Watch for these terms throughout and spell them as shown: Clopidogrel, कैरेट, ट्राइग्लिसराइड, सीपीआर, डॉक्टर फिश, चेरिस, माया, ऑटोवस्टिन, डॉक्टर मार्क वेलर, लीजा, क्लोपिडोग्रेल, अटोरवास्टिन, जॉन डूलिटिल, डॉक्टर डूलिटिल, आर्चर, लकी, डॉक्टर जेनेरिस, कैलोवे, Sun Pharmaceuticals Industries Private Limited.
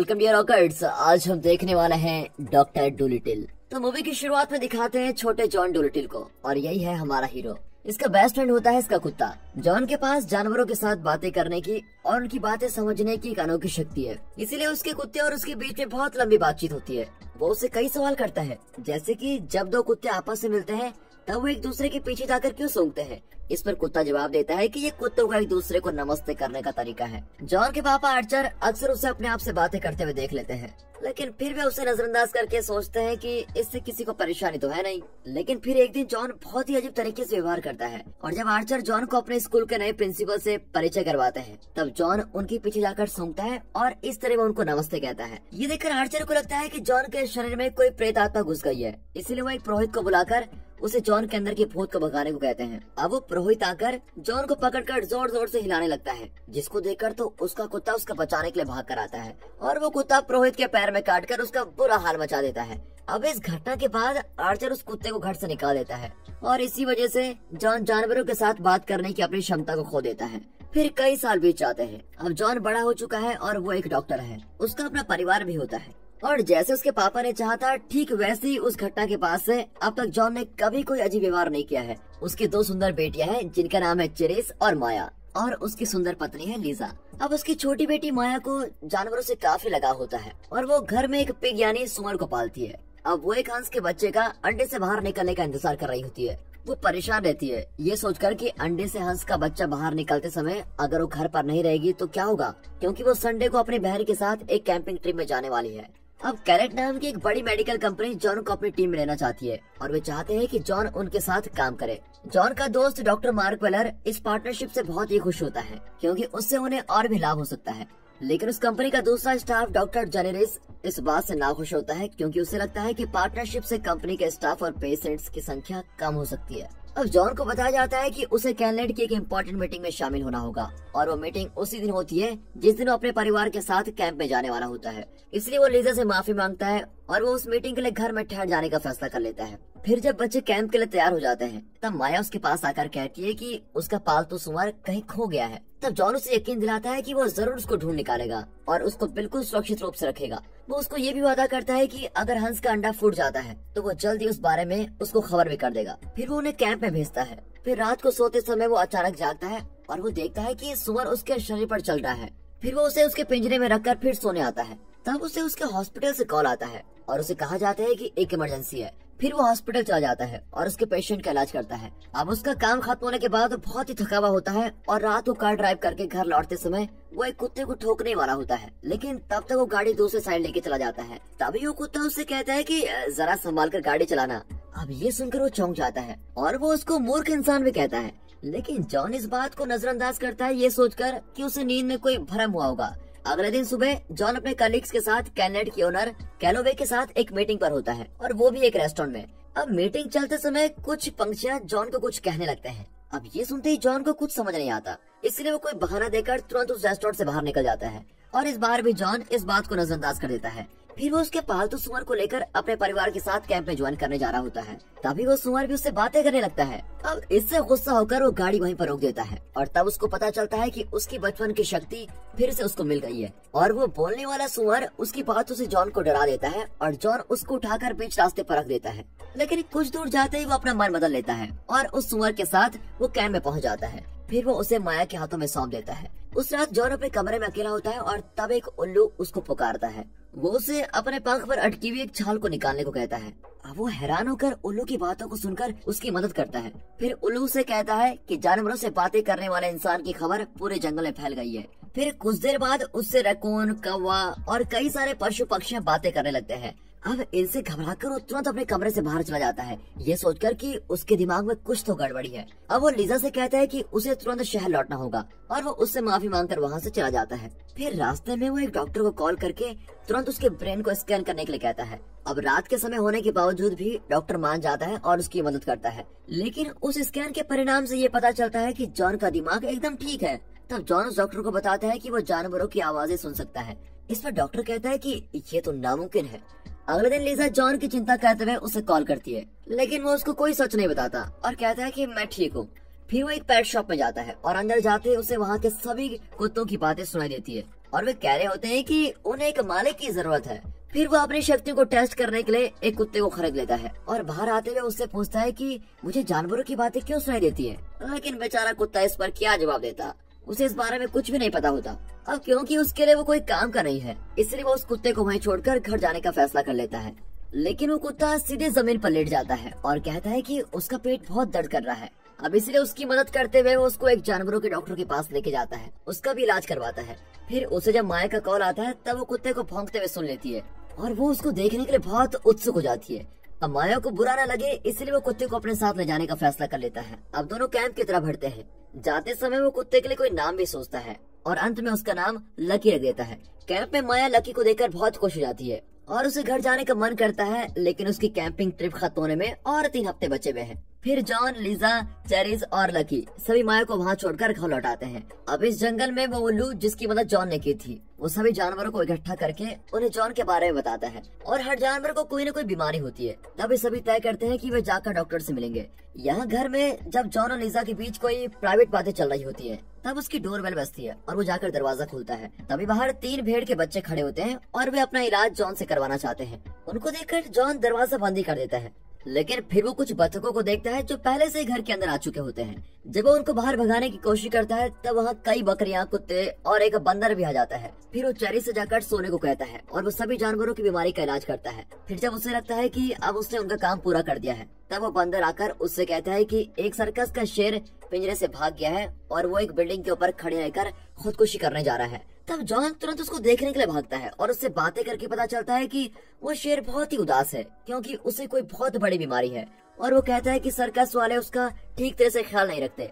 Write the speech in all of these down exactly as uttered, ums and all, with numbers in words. Welcome dear ऑकर्ड्स, आज हम देखने वाले हैं डॉक्टर डूलिटिल। तो मूवी की शुरुआत में दिखाते हैं छोटे जॉन डूलिटिल को, और यही है हमारा हीरो। इसका बेस्ट फ्रेंड होता है इसका कुत्ता। जॉन के पास जानवरों के साथ बातें करने की और उनकी बातें समझने की एक अनोखी शक्ति है, इसीलिए उसके कुत्ते और उसके बीच में बहुत लंबी बातचीत होती है। वो उससे कई सवाल करता है, जैसे कि जब दो कुत्ते आपस में मिलते हैं तब वो एक दूसरे के पीछे जाकर क्यों सूंघते हैं। इस पर कुत्ता जवाब देता है कि ये कुत्तों का एक दूसरे को नमस्ते करने का तरीका है। जॉन के पापा आर्चर अक्सर उसे अपने आप से बातें करते हुए देख लेते हैं, लेकिन फिर वे उसे नजरअंदाज करके सोचते हैं कि इससे किसी को परेशानी तो है नहीं। लेकिन फिर एक दिन जॉन बहुत ही अजीब तरीके से व्यवहार करता है, और जब आर्चर जॉन को अपने स्कूल के नए प्रिंसिपल से परिचय करवाते हैं तब जॉन उनके पीछे जाकर सूंघता है और इस तरह वो उनको नमस्ते कहता है। ये देखकर आर्चर को लगता है कि जॉन के शरीर में कोई प्रेत आत्मा घुस गई है, इसीलिए वो एक पुरोहित को बुलाकर उसे जॉन के अंदर के भूत को भगाने को कहते हैं। अब वो पुरोहित आकर जॉन को पकड़कर जोर जोर से हिलाने लगता है, जिसको देखकर तो उसका कुत्ता उसका बचाने के लिए भाग कर आता है, और वो कुत्ता पुरोहित के पैर में काटकर उसका बुरा हाल मचा देता है। अब इस घटना के बाद आर्चर उस कुत्ते को घर से निकाल देता है, और इसी वजह से जॉन जानवरों के साथ बात करने की अपनी क्षमता को खो देता है। फिर कई साल बीत जाते हैं। अब जॉन बड़ा हो चुका है और वो एक डॉक्टर है, उसका अपना परिवार भी होता है, और जैसे उसके पापा ने चाहा था ठीक वैसे ही उस घटना के बाद से अब तक जॉन ने कभी कोई अजीब व्यवहार नहीं किया है। उसकी दो सुंदर बेटियां हैं जिनका नाम है चेरिस और माया, और उसकी सुंदर पत्नी है लीजा। अब उसकी छोटी बेटी माया को जानवरों से काफी लगाव होता है, और वो घर में एक पिग यानी सूअर को पालती है। अब वो एक हंस के बच्चे का अंडे से बाहर निकलने का इंतजार कर रही होती है। वो परेशान रहती है ये सोचकर कि अंडे से हंस का बच्चा बाहर निकलते समय अगर वो घर पर नहीं रहेगी तो क्या होगा, क्योंकि वो संडे को अपनी बहन के साथ एक कैंपिंग ट्रिप में जाने वाली है। अब कैरेट नाम की एक बड़ी मेडिकल कंपनी जॉन को अपनी टीम में लेना चाहती है, और वे चाहते हैं कि जॉन उनके साथ काम करे। जॉन का दोस्त डॉक्टर मार्क वेलर इस पार्टनरशिप से बहुत ही खुश होता है, क्योंकि उससे उन्हें और भी लाभ हो सकता है। लेकिन उस कंपनी का दूसरा स्टाफ डॉक्टर जेनेरिस इस बात से नाखुश होता है, क्योंकि उसे लगता है कि पार्टनरशिप से कंपनी के स्टाफ और पेशेंट्स की संख्या कम हो सकती है। अब जॉन को बताया जाता है कि उसे कैलेट की एक इम्पोर्टेंट मीटिंग में शामिल होना होगा, और वो मीटिंग उसी दिन होती है जिस दिन वो अपने परिवार के साथ कैंप में जाने वाला होता है। इसलिए वो लीजा से माफी मांगता है, और वो उस मीटिंग के लिए घर में ठहर जाने का फैसला कर लेता है। फिर जब बच्चे कैंप के लिए तैयार हो जाते हैं तब माया उसके पास आकर कहती है कि उसका पालतू सूअर कहीं खो गया है। तब जॉन उसे यकीन दिलाता है कि वो जरूर उसको ढूंढ निकालेगा और उसको बिल्कुल सुरक्षित रूप से रखेगा। वो उसको ये भी वादा करता है कि अगर हंस का अंडा फूट जाता है तो वो जल्दी उस बारे में उसको खबर भी कर देगा। फिर वो उन्हें कैंप में भेजता है। फिर रात को सोते समय वो अचानक जागता है और वो देखता है कि सूअर उसके शरीर पर चल रहा है। फिर वो उसे उसके पिंजरे में रखकर फिर सोने आता है। तब उसे उसके हॉस्पिटल से कॉल आता है और उसे कहा जाता है कि एक इमरजेंसी है। फिर वो हॉस्पिटल चला जाता है और उसके पेशेंट का इलाज करता है। अब उसका काम खत्म होने के बाद वो बहुत ही थका हुआ होता है, और रात को कार ड्राइव करके घर लौटते समय वो एक कुत्ते को ठोकने वाला होता है, लेकिन तब तक वो गाड़ी दूसरे साइड लेके चला जाता है। तभी वो कुत्ता उससे कहता है कि जरा संभाल कर गाड़ी चलाना। अब ये सुनकर वो चौंक जाता है और वो उसको मूर्ख इंसान भी कहता है, लेकिन जॉन इस बात को नजरअंदाज करता है ये सोचकर कि उसे नींद में कोई भ्रम हुआ होगा। अगले दिन सुबह जॉन अपने कलीग्स के साथ कैनेट की ओनर कैलोवे के साथ एक मीटिंग पर होता है, और वो भी एक रेस्टोरेंट में। अब मीटिंग चलते समय कुछ पंक्तियां जॉन को कुछ कहने लगते हैं। अब ये सुनते ही जॉन को कुछ समझ नहीं आता, इसलिए वो कोई बहाना देकर तुरंत उस रेस्टोरेंट से बाहर निकल जाता है, और इस बार भी जॉन इस बात को नजरअंदाज कर देता है। फिर वो उसके पालतू सूअर को लेकर अपने परिवार के साथ कैंप में ज्वाइन करने जा रहा होता है। तभी वो सूअर भी उससे बातें करने लगता है। अब इससे गुस्सा होकर वो गाड़ी वहीं पर रोक देता है, और तब उसको पता चलता है कि उसकी बचपन की शक्ति फिर से उसको मिल गई है, और वो बोलने वाला सूअर उसकी बातों से जॉन को डरा देता है, और जॉन उसको उठाकर बीच रास्ते पर रख देता है। लेकिन कुछ दूर जाते ही वो अपना मन बदल लेता है और उस सूअर के साथ वो कैंप में पहुँच जाता है। फिर वो उसे माया के हाथों में सौंप देता है। उस रात जॉन अपने कमरे में अकेला होता है, और तब एक उल्लू उसको पुकारता है। वो उसे अपने पंख पर अटकी हुई एक छाल को निकालने को कहता है। अब वो हैरान होकर उल्लू की बातों को सुनकर उसकी मदद करता है। फिर उल्लू उसे कहता है कि जानवरों से बातें करने वाले इंसान की खबर पूरे जंगल में फैल गई है। फिर कुछ देर बाद उससे रकून, कौवा और कई सारे पशु पक्षियाँ बातें करने लगते हैं। अब इनसे घबराकर वो तुरंत अपने कमरे से बाहर चला जाता है, ये सोचकर कि उसके दिमाग में कुछ तो गड़बड़ी है। अब वो लीजा से कहता है कि उसे तुरंत शहर लौटना होगा, और वो उससे माफी मांगकर वहाँ से चला जाता है। फिर रास्ते में वो एक डॉक्टर को कॉल करके तुरंत उसके ब्रेन को स्कैन करने के लिए कहता है। अब रात के समय होने के बावजूद भी डॉक्टर मान जाता है और उसकी मदद करता है, लेकिन उस स्कैन के परिणाम से ये पता चलता है कि जॉन का दिमाग एकदम ठीक है। तब जॉन उस डॉक्टर को बताता है कि वो जानवरों की आवाजें सुन सकता है। इस पर डॉक्टर कहता है कि ये तो नामुमकिन है। अगले दिन लीजा जॉन की चिंता करते हुए उसे कॉल करती है, लेकिन वो उसको कोई सच नहीं बताता और कहता है कि मैं ठीक हूँ। फिर वो एक पेट शॉप में जाता है और अंदर जाते ही उसे वहाँ के सभी कुत्तों की बातें सुनाई देती है। और वे कह रहे होते हैं कि उन्हें एक मालिक की जरूरत है। फिर वो अपनी शक्ति को टेस्ट करने के लिए एक कुत्ते को खरीद लेता है और बाहर आते हुए उससे पूछता है कि मुझे जानवरों की बातें क्यों सुनाई देती है। लेकिन बेचारा कुत्ता इस पर क्या जवाब देता, उसे इस बारे में कुछ भी नहीं पता होता। अब क्योंकि उसके लिए वो कोई काम का नहीं है, इसलिए वो उस कुत्ते को वहीं छोड़कर घर जाने का फैसला कर लेता है। लेकिन वो कुत्ता सीधे जमीन पर लेट जाता है और कहता है कि उसका पेट बहुत दर्द कर रहा है। अब इसलिए उसकी मदद करते हुए वो उसको एक जानवरों के डॉक्टर के पास लेके जाता है, उसका भी इलाज करवाता है। फिर उसे जब माया का कॉल आता है तब वो कुत्ते को भौंकते हुए सुन लेती है और वो उसको देखने के लिए बहुत उत्सुक हो जाती है। अब माया को बुरा न लगे इसलिए वो कुत्ते को अपने साथ ले जाने का फैसला कर लेता है। अब दोनों कैंप की तरफ बढ़ते हैं। जाते समय वो कुत्ते के लिए कोई नाम भी सोचता है और अंत में उसका नाम लकी रख देता है। कैंप में माया लकी को देखकर बहुत खुश हो जाती है और उसे घर जाने का मन करता है, लेकिन उसकी कैंपिंग ट्रिप खत्म होने में और तीन हफ्ते बचे हुए हैं। फिर जॉन, लीजा, चेरिस और लकी सभी माया को वहाँ छोड़कर घर लौट आते हैं। अब इस जंगल में वो उल्लू जिसकी मदद जॉन ने की थी, वो सभी जानवरों को इकट्ठा करके उन्हें जॉन के बारे में बताता है और हर जानवर को कोई न कोई बीमारी होती है। तब ये सभी तय करते हैं कि वे जाकर डॉक्टर से मिलेंगे। यहाँ घर में जब जॉन और लीजा के बीच कोई प्राइवेट बातें चल रही होती है तब उसकी डोरबेल बजती है और वो जाकर दरवाजा खुलता है। तभी बाहर तीन भेड़ के बच्चे खड़े होते हैं और वे अपना इलाज जॉन से करवाना चाहते हैं। उनको देखकर जॉन दरवाजा बंद कर देता है, लेकिन फिर वो कुछ बतखों को देखता है जो पहले से ही घर के अंदर आ चुके होते हैं। जब वो उनको बाहर भगाने की कोशिश करता है तब वहाँ कई बकरियाँ, कुत्ते और एक बंदर भी आ जाता है। फिर वो चेरी से जाकर सोने को कहता है और वो सभी जानवरों की बीमारी का इलाज करता है। फिर जब उसे लगता है कि अब उसने उनका काम पूरा कर दिया है तब वो बंदर आकर उससे कहता है कि एक सर्कस का शेर पिंजरे से भाग गया है और वो एक बिल्डिंग के ऊपर खड़े रहकर खुदकुशी करने जा रहा है। तब जॉन तुरंत उसको देखने के लिए भागता है और उससे बातें करके पता चलता है कि वो शेर बहुत ही उदास है क्योंकि उसे कोई बहुत बड़ी बीमारी है और वो कहता है कि सर्कस वाले उसका ठीक तरह से ख्याल नहीं रखते।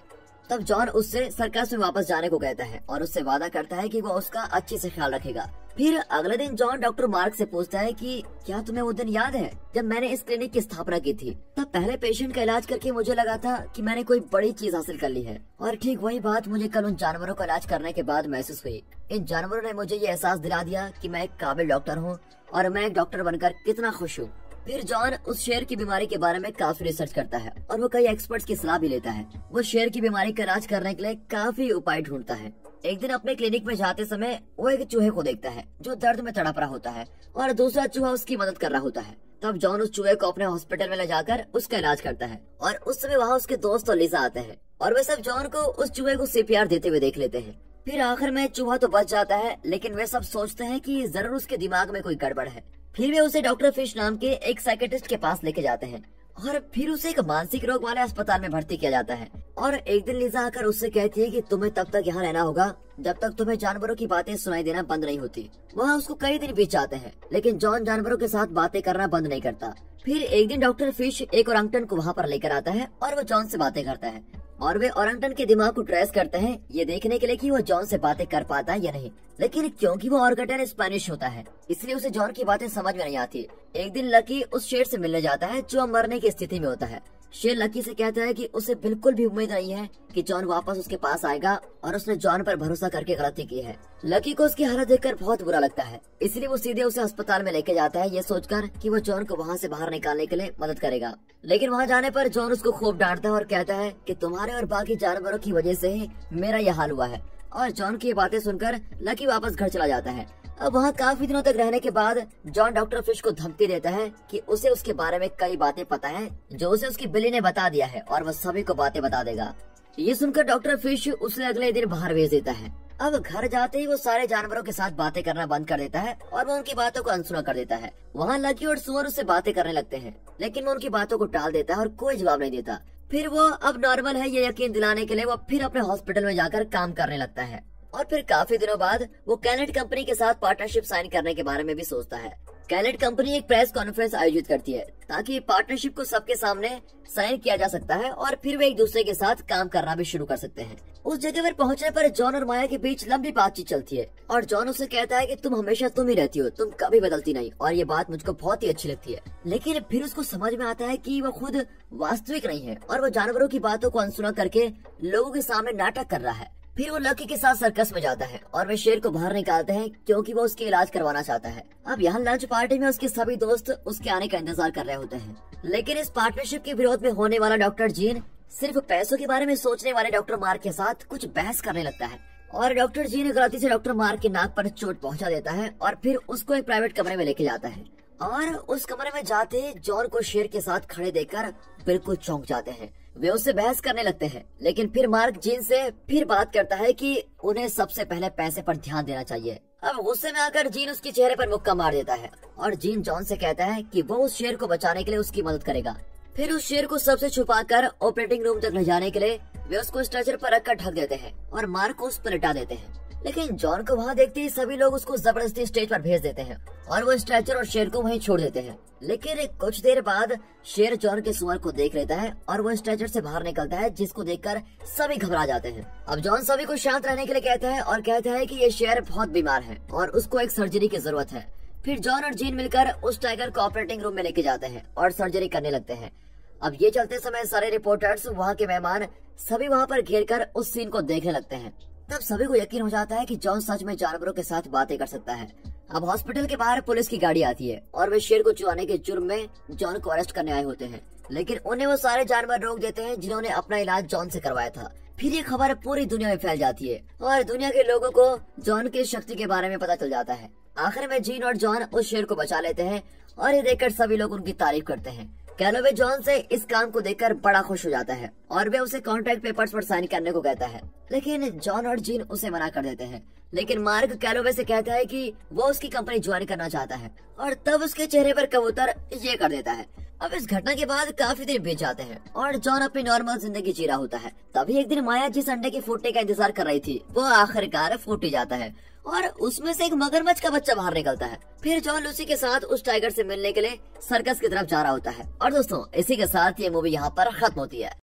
तब जॉन उससे सर्कस में वापस जाने को कहता है और उससे वादा करता है कि वो उसका अच्छे से ख्याल रखेगा। फिर अगले दिन जॉन डॉक्टर मार्क से पूछता है कि क्या तुम्हें वो दिन याद है जब मैंने इस क्लिनिक की स्थापना की थी? तब पहले पेशेंट का इलाज करके मुझे लगा था कि मैंने कोई बड़ी चीज हासिल कर ली है और ठीक वही बात मुझे कल उन जानवरों का इलाज करने के बाद महसूस हुई। इन जानवरों ने मुझे ये एहसास दिला दिया कि मैं एक काबिल डॉक्टर हूँ और मैं एक डॉक्टर बनकर कितना खुश हूँ। फिर जॉन उस शेर की बीमारी के बारे में काफी रिसर्च करता है और वो कई एक्सपर्ट्स की सलाह भी लेता है। वो शेर की बीमारी का इलाज करने के लिए काफी उपाय ढूंढता है। एक दिन अपने क्लिनिक में जाते समय वो एक चूहे को देखता है जो दर्द में तड़प रहा होता है और दूसरा चूहा उसकी मदद कर रहा होता है। तब जॉन उस चूहे को अपने हॉस्पिटल में ले जाकर उसका इलाज करता है और उस समय वहाँ उसके दोस्त और लीजा आते हैं और वे सब जॉन को उस चूहे को सीपीआर देते हुए देख लेते हैं। फिर आखिर में चूहा तो बच जाता है, लेकिन वे सब सोचते हैं कि जरूर उसके दिमाग में कोई गड़बड़ है। फिर वे उसे डॉक्टर फिश नाम के एक साइकेट्रिस्ट के पास लेके जाते हैं और फिर उसे एक मानसिक रोग वाले अस्पताल में भर्ती किया जाता है। और एक दिन लीजा आकर उससे कहती है कि तुम्हें तब तक यहाँ रहना होगा जब तक तुम्हें जानवरों की बातें सुनाई देना बंद नहीं होती। वहाँ उसको कई दिन बीत जाते हैं, लेकिन जॉन जानवरों के साथ बातें करना बंद नहीं करता। फिर एक दिन डॉक्टर फिश एक ओरंगटन को वहाँ पर लेकर आता है और वो जॉन से बातें करता है और वे ओरंगटन के दिमाग को ट्रेस करते हैं ये देखने के लिए कि वो जॉन से बातें कर पाता है या नहीं। लेकिन क्योंकि वो ओरंगटन स्पेनिश होता है इसलिए उसे जॉन की बातें समझ में नहीं आती। एक दिन लकी उस शेर से मिलने जाता है जो मरने की स्थिति में होता है। शेर लकी से कहता है कि उसे बिल्कुल भी उम्मीद नहीं है कि जॉन वापस उसके पास आएगा और उसने जॉन पर भरोसा करके गलती की है। लकी को उसकी हालत देखकर बहुत बुरा लगता है, इसलिए वो सीधे उसे अस्पताल में लेके जाता है ये सोचकर कि वो जॉन को वहाँ से बाहर निकालने के लिए मदद करेगा। लेकिन वहाँ जाने पर जॉन उसको खूब डांटता है और कहता है कि तुम्हारे और बाकी जानवरों की वजह से ही मेरा यह हाल हुआ है। और जॉन की बातें सुनकर लकी वापस घर चला जाता है। अब वहाँ काफी दिनों तक रहने के बाद जॉन डॉक्टर फिश को धमकी देता है कि उसे उसके बारे में कई बातें पता है जो उसे उसकी बिल्ली ने बता दिया है और वह सभी को बातें बता देगा। ये सुनकर डॉक्टर फिश उसे अगले दिन बाहर भेज देता है। अब घर जाते ही वो सारे जानवरों के साथ बातें करना बंद कर देता है और वो उनकी बातों को अनसुना कर देता है। वहाँ लकी और सुअर उससे बातें करने लगते हैं, लेकिन वो उनकी बातों को टाल देता है और कोई जवाब नहीं देता। फिर वो अब नॉर्मल है ये यकीन दिलाने के लिए वो फिर अपने हॉस्पिटल में जाकर काम करने लगता है। और फिर काफी दिनों बाद वो कैरेट कंपनी के साथ पार्टनरशिप साइन करने के बारे में भी सोचता है। कैरेट कंपनी एक प्रेस कॉन्फ्रेंस आयोजित करती है ताकि पार्टनरशिप को सबके सामने साइन किया जा सकता है और फिर वे एक दूसरे के साथ काम करना भी शुरू कर सकते हैं। उस जगह पर पहुंचने पर जॉन और माया के बीच लंबी बातचीत चलती है और जॉन उसे कहता है कि तुम हमेशा तुम ही रहती हो, तुम कभी बदलती नहीं और ये बात मुझको बहुत ही अच्छी लगती है। लेकिन फिर उसको समझ में आता है कि वो खुद वास्तविक नहीं है और वो जानवरों की बातों को अनसुना करके लोगों के सामने नाटक कर रहा है। फिर वो लकी के साथ सर्कस में जाता है और वे शेर को बाहर निकालते हैं क्योंकि वो उसके इलाज करवाना चाहता है। अब यहाँ लंच पार्टी में उसके सभी दोस्त उसके आने का इंतजार कर रहे होते हैं, लेकिन इस पार्टनरशिप के विरोध में होने वाला डॉक्टर जीन सिर्फ पैसों के बारे में सोचने वाले डॉक्टर मार्क के साथ कुछ बहस करने लगता है। और डॉक्टर जी ने गलती से डॉक्टर मार्क के नाक पर चोट पहुंचा देता है और फिर उसको एक प्राइवेट कमरे में लेके जाता है। और उस कमरे में जाते जॉन को शेर के साथ खड़े देखकर बिल्कुल चौंक जाते हैं। वे उससे बहस करने लगते हैं, लेकिन फिर मार्क जीन से फिर बात करता है कि उन्हें सबसे पहले पैसे पर ध्यान देना चाहिए। अब गुस्से में आकर जीन उसके चेहरे पर मुक्का मार देता है और जीन जॉन से कहता है कि वो उस शेर को बचाने के लिए उसकी मदद करेगा। फिर उस शेर को सबसे छुपाकर ऑपरेटिंग रूम तक ले जाने के लिए वे उसको स्ट्रेचर पर रखकर ढक देते हैं और मार्क को उस पर लिटा देते हैं। लेकिन जॉन को वहाँ देखते ही सभी लोग उसको जबरदस्ती स्टेज पर भेज देते हैं और वो स्ट्रेचर और शेर को वहीं छोड़ देते हैं। लेकिन कुछ देर बाद शेर जॉन के सुअर को देख लेता है और वो स्ट्रेचर से बाहर निकलता है, जिसको देखकर सभी घबरा जाते हैं। अब जॉन सभी को शांत रहने के लिए कहता है और कहता है कि ये शेर बहुत बीमार है और उसको एक सर्जरी की जरूरत है। फिर जॉन और जीन मिलकर उस टाइगर को ऑपरेटिंग रूम में लेके जाते हैं और सर्जरी करने लगते हैं। अब ये चलते समय सारे रिपोर्टर्स, वहाँ के मेहमान सभी वहाँ पर घेरकर उस सीन को देखने लगते हैं। तब सभी को यकीन हो जाता है कि जॉन सच में जानवरों के साथ बातें कर सकता है। अब हॉस्पिटल के बाहर पुलिस की गाड़ी आती है और वे शेर को चुराने के जुर्म में जॉन को अरेस्ट करने आए होते हैं, लेकिन उन्हें वो सारे जानवर रोक देते हैं जिन्होंने अपना इलाज जॉन से करवाया था। फिर ये खबर पूरी दुनिया में फैल जाती है और दुनिया के लोगों को जॉन की शक्ति के बारे में पता चल जाता है। आखिर में जीन और जॉन उस शेर को बचा लेते हैं और ये देखकर सभी लोग उनकी तारीफ करते हैं। कैलोवे जॉन से इस काम को देखकर बड़ा खुश हो जाता है और वे उसे कॉन्ट्रैक्ट पेपर्स पर साइन करने को कहता है, लेकिन जॉन और जीन उसे मना कर देते हैं। लेकिन मार्क कैलोवे से कहता है कि वो उसकी कंपनी ज्वाइन करना चाहता है और तब उसके चेहरे पर कबूतर ये कर देता है। अब इस घटना के बाद काफी देर बीत जाते हैं और जॉन अपनी नॉर्मल जिंदगी जी रहा होता है। तभी एक दिन माया, जिस अंडे के फूटने का इंतजार कर रही थी, वो आखिरकार फूट जाता है और उसमें से एक मगरमच्छ का बच्चा बाहर निकलता है। फिर जॉन लूसी के साथ उस टाइगर से मिलने के लिए सर्कस की तरफ जा रहा होता है। और दोस्तों, इसी के साथ ये मूवी यहाँ पर खत्म होती है।